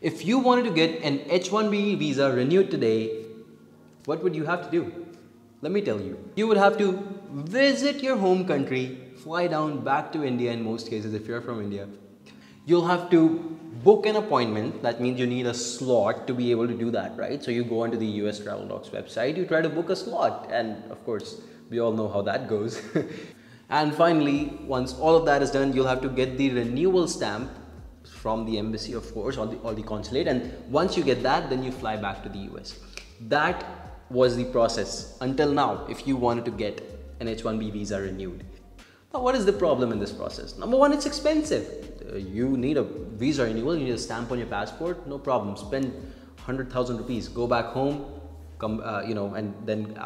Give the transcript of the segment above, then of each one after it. If you wanted to get an H-1B visa renewed today, what would you have to do? Let me tell you. You would have to visit your home country, fly down back to India in most cases if you're from India. You'll have to book an appointment. That means you need a slot to be able to do that, right? So you go onto the US Travel Docs website, you try to book a slot, and of course, we all know how that goes. And finally, once all of that is done, you'll have to get the renewal stamp from the embassy, of course, or the consulate. And once you get that, then you fly back to the US. That was the process until now if you wanted to get an H-1B visa renewed. Now, what is the problem in this process? Number one, it's expensive. You need a visa renewal, you need a stamp on your passport, no problem. Spend 100,000 rupees, go back home, come, and then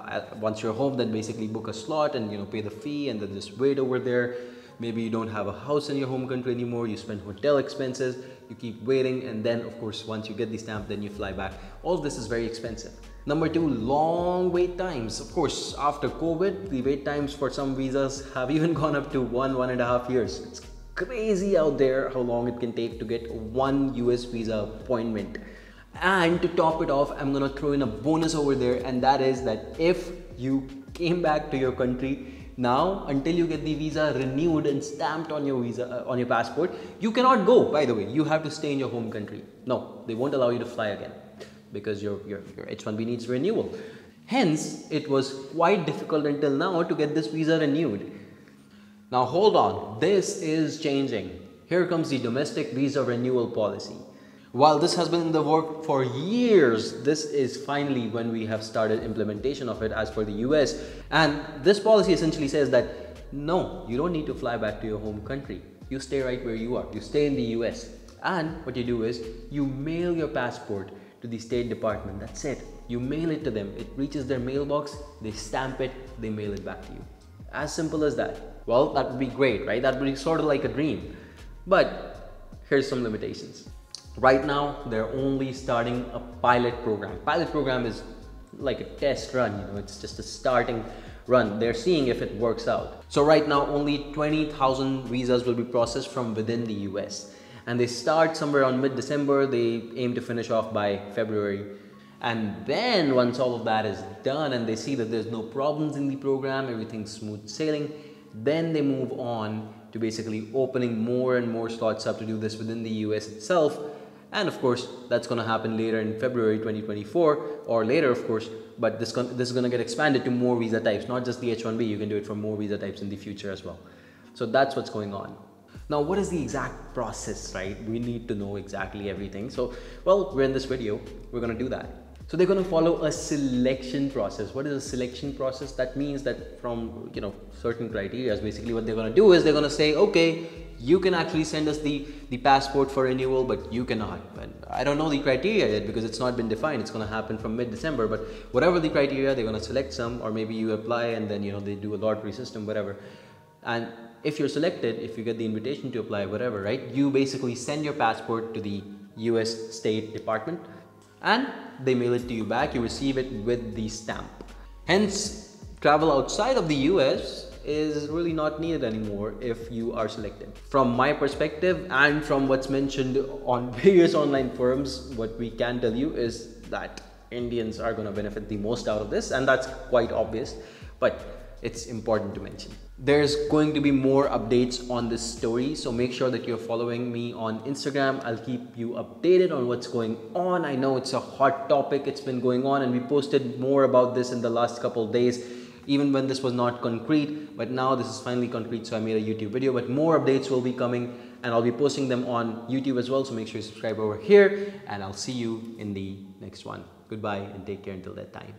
once you're home, then basically book a slot and, pay the fee and then just wait over there. Maybe you don't have a house in your home country anymore, you spend hotel expenses, you keep waiting, and then of course, once you get the stamp, then you fly back. All of this is very expensive. Number two, long wait times. Of course, after COVID, the wait times for some visas have even gone up to 1.5 years. It's crazy out there how long it can take to get one US visa appointment. And to top it off, I'm gonna throw in a bonus over there, and that is that if you came back to your country now, until you get the visa renewed and stamped on your visa, on your passport, you cannot go, by the way. You have to stay in your home country. No, they won't allow you to fly again, because your H-1B needs renewal. Hence, it was quite difficult until now to get this visa renewed. Now hold on, this is changing. Here comes the domestic visa renewal policy. While this has been in the work for years, this is finally when we have started implementation of it as per the US. And this policy essentially says that, no, you don't need to fly back to your home country. You stay right where you are, you stay in the US. And what you do is, you mail your passport to the State Department. That's it. You mail it to them. It reaches their mailbox, they stamp it, they mail it back to you. As simple as that. Well, that would be great, right? That would be sort of like a dream. But here's some limitations. Right now, they're only starting a pilot program. Pilot program is like a test run, it's just a starting run. They're seeing if it works out. So right now, only 20,000 visas will be processed from within the US. And they start somewhere on mid-December, they aim to finish off by February. And then once all of that is done and they see that there's no problems in the program, everything's smooth sailing, then they move on to basically opening more and more slots up to do this within the US itself. And of course, that's gonna happen later in February 2024 or later, of course, but this is gonna get expanded to more visa types, not just the H-1B, you can do it for more visa types in the future as well. So that's what's going on. Now, what is the exact process, right? We need to know exactly everything. So, well, we're in this video, we're gonna do that. So they're gonna follow a selection process. What is a selection process? That means that from, certain criteria, basically what they're gonna do is they're gonna say, okay, you can actually send us the passport for renewal, but you cannot. And I don't know the criteria yet because it's not been defined. It's gonna happen from mid-December, but whatever the criteria, they're gonna select some, or maybe you apply and then, they do a lottery system, whatever. And if you're selected, if you get the invitation to apply, whatever, right? You basically send your passport to the US State Department and they mail it to you back. You receive it with the stamp. Hence, travel outside of the US is really not needed anymore if you are selected. From my perspective and from what's mentioned on various online forums, what we can tell you is that Indians are gonna benefit the most out of this, and that's quite obvious, but it's important to mention. There's going to be more updates on this story, so make sure that you're following me on Instagram. I'll keep you updated on what's going on. I know it's a hot topic, it's been going on, and we posted more about this in the last couple of days, even when this was not concrete, but now this is finally concrete, so I made a YouTube video, but more updates will be coming, and I'll be posting them on YouTube as well, so make sure you subscribe over here, and I'll see you in the next one. Goodbye, and take care until that time.